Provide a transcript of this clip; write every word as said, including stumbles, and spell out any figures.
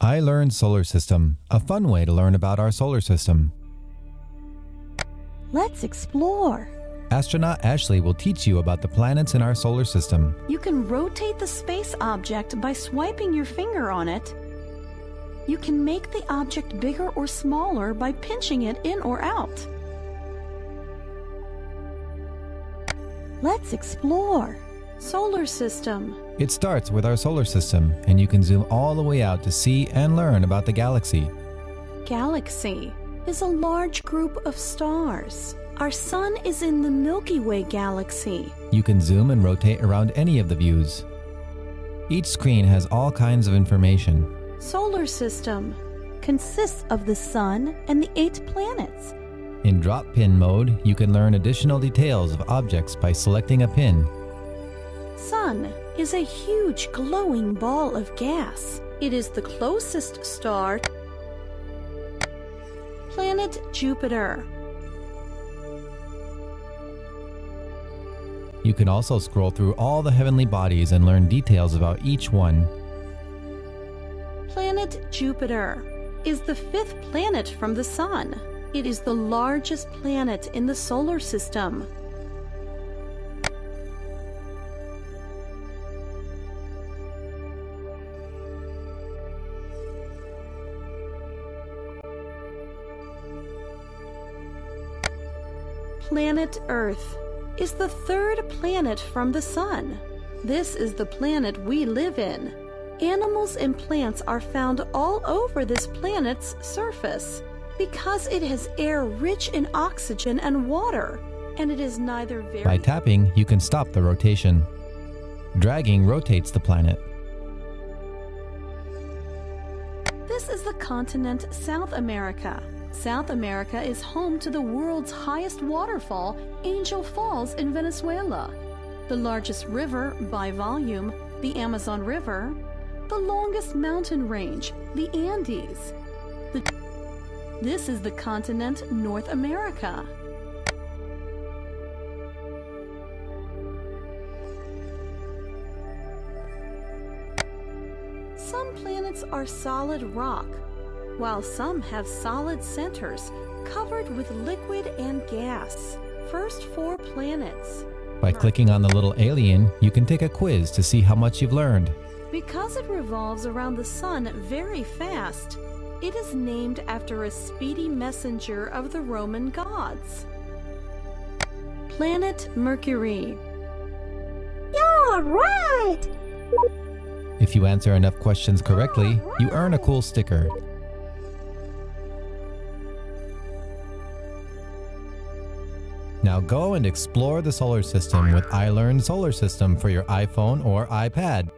iLearn Solar System, a fun way to learn about our solar system. Let's explore. Astronaut Ashley will teach you about the planets in our solar system. You can rotate the space object by swiping your finger on it. You can make the object bigger or smaller by pinching it in or out. Let's explore. Solar system. It starts with our solar system, and you can zoom all the way out to see and learn about the galaxy. Galaxy is a large group of stars. Our sun is in the Milky Way Galaxy. You can zoom and rotate around any of the views. Each screen has all kinds of information. Solar system consists of the sun and the eight planets. In drop pin mode, you can learn additional details of objects by selecting a pin. Sun is a huge glowing ball of gas. It is the closest star to planet Jupiter. You can also scroll through all the heavenly bodies and learn details about each one. Planet Jupiter is the fifth planet from the sun. It is the largest planet in the solar system. Planet Earth is the third planet from the sun. This is the planet we live in. Animals and plants are found all over this planet's surface because it has air rich in oxygen and water, and it is neither very... By tapping, you can stop the rotation. Dragging rotates the planet. This is the continent South America. South America is home to the world's highest waterfall, Angel Falls in Venezuela, the largest river by volume, the Amazon River, the longest mountain range, the Andes. The this is the continent North America. Some planets are solid rock, while some have solid centers covered with liquid and gas. First four planets. By clicking on the little alien, you can take a quiz to see how much you've learned. Because it revolves around the sun very fast, it is named after a speedy messenger of the Roman gods. Planet Mercury. You're right! If you answer enough questions correctly, right. you earn a cool sticker. Now go and explore the solar system with iLearn Solar System for your iPhone or iPad.